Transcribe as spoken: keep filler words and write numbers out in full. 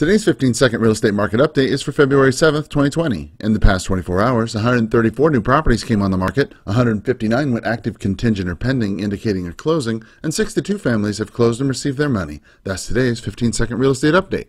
Today's fifteen second real estate market update is for February seventh, twenty twenty. In the past twenty-four hours, one hundred thirty-four new properties came on the market, one hundred fifty-nine went active, contingent, or pending, indicating a closing, and sixty-two families have closed and received their money. That's today's fifteen second real estate update.